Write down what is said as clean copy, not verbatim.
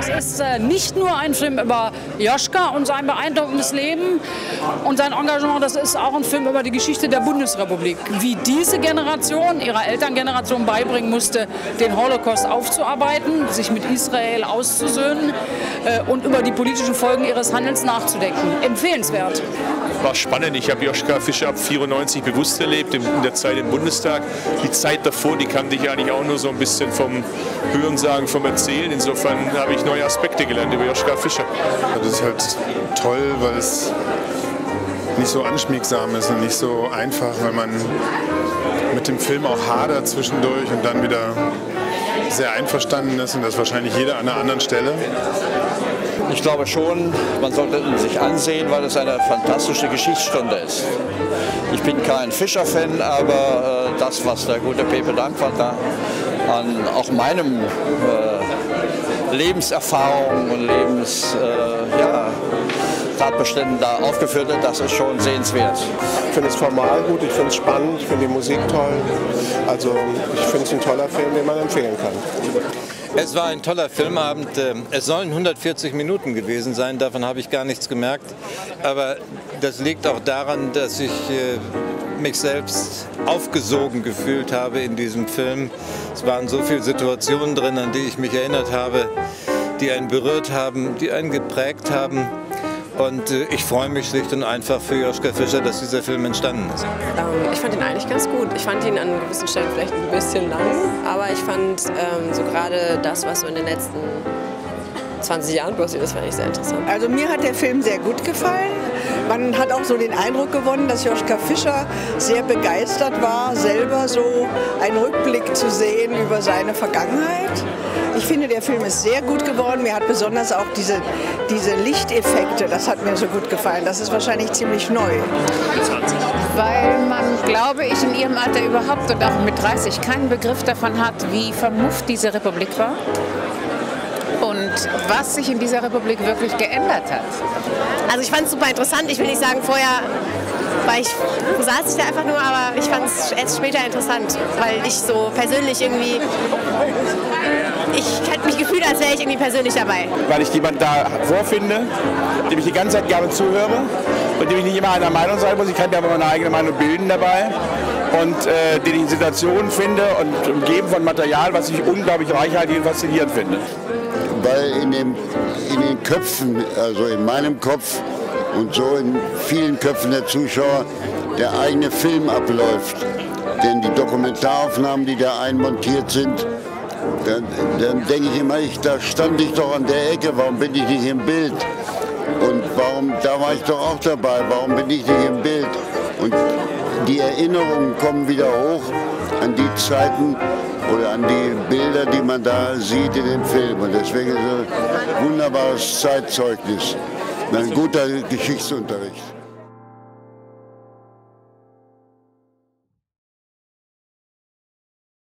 Es ist nicht nur ein Film über Joschka und sein beeindruckendes Leben und sein Engagement, das ist auch ein Film über die Geschichte der Bundesrepublik. Wie diese Generation, ihrer Elterngeneration beibringen musste, den Holocaust aufzuarbeiten, sich mit Israel auszusöhnen und über die politischen Folgen ihres Handelns nachzudenken. Empfehlenswert. War spannend. Ich habe Joschka Fischer ab 94 bewusst erlebt, in der Zeit im Bundestag. Die Zeit davor, die kannte ich eigentlich auch nur so ein bisschen vom Hörensagen, vom Erzählen. Insofern habe ich neue Aspekte gelernt über Joschka Fischer. Das ist halt toll, weil es nicht so anschmiegsam ist und nicht so einfach, weil man mit dem Film auch hadert zwischendurch und dann wieder sehr einverstanden ist und das wahrscheinlich jeder an einer anderen Stelle. Ich glaube schon, man sollte ihn sich ansehen, weil es eine fantastische Geschichtsstunde ist. Ich bin kein Fischer-Fan, aber das, was der gute Pepe Danquart da an auch meinem Lebenserfahrung und Tatbeständen da aufgeführt hat, das ist schon sehenswert. Ich finde es formal gut, ich finde es spannend, ich finde die Musik toll. Also ich finde es ein toller Film, den man empfehlen kann. Es war ein toller Filmabend. Es sollen 140 Minuten gewesen sein, davon habe ich gar nichts gemerkt. Aber das liegt auch daran, dass ich mich selbst aufgesogen gefühlt habe in diesem Film. Es waren so viele Situationen drin, an die ich mich erinnert habe, die einen berührt haben, die einen geprägt haben. Und ich freue mich schlicht und einfach für Joschka Fischer, dass dieser Film entstanden ist. Ich fand ihn eigentlich ganz gut. Ich fand ihn an gewissen Stellen vielleicht ein bisschen lang, aber ich fand so gerade das, was so in den letzten 20 Jahren passiert ist, fand ich sehr interessant. Also mir hat der Film sehr gut gefallen. Man hat auch so den Eindruck gewonnen, dass Joschka Fischer sehr begeistert war, selber so einen Rückblick zu sehen über seine Vergangenheit. Ich finde, der Film ist sehr gut geworden. Mir hat besonders auch diese Lichteffekte, das hat mir so gut gefallen. Das ist wahrscheinlich ziemlich neu. Weil man, glaube ich, in ihrem Alter überhaupt und auch mit 30 keinen Begriff davon hat, wie vermufft diese Republik war und was sich in dieser Republik wirklich geändert hat. Also ich fand es super interessant. Ich will nicht sagen, vorher saß ich da einfach nur, aber ich fand es erst später interessant, weil ich so persönlich irgendwie... Ich hatte mich gefühlt, als wäre ich irgendwie persönlich dabei. Weil ich jemanden da vorfinde, dem ich die ganze Zeit gerne zuhöre und dem ich nicht immer einer Meinung sein muss. Ich kann mir aber meine eigene Meinung bilden dabei und den ich in Situationen finde und umgeben von Material, was ich unglaublich reichhaltig und faszinierend finde. Weil in den Köpfen, also in meinem Kopf und so in vielen Köpfen der Zuschauer, der eigene Film abläuft. Denn die Dokumentaraufnahmen, die da einmontiert sind, dann denke ich immer, da stand ich doch an der Ecke, warum bin ich nicht im Bild? Und warum, da war ich doch auch dabei, warum bin ich nicht im Bild? Und die Erinnerungen kommen wieder hoch an die Zeiten oder an die Bilder, die man da sieht in dem Film. Und deswegen ist es ein wunderbares Zeitzeugnis, ein guter Geschichtsunterricht.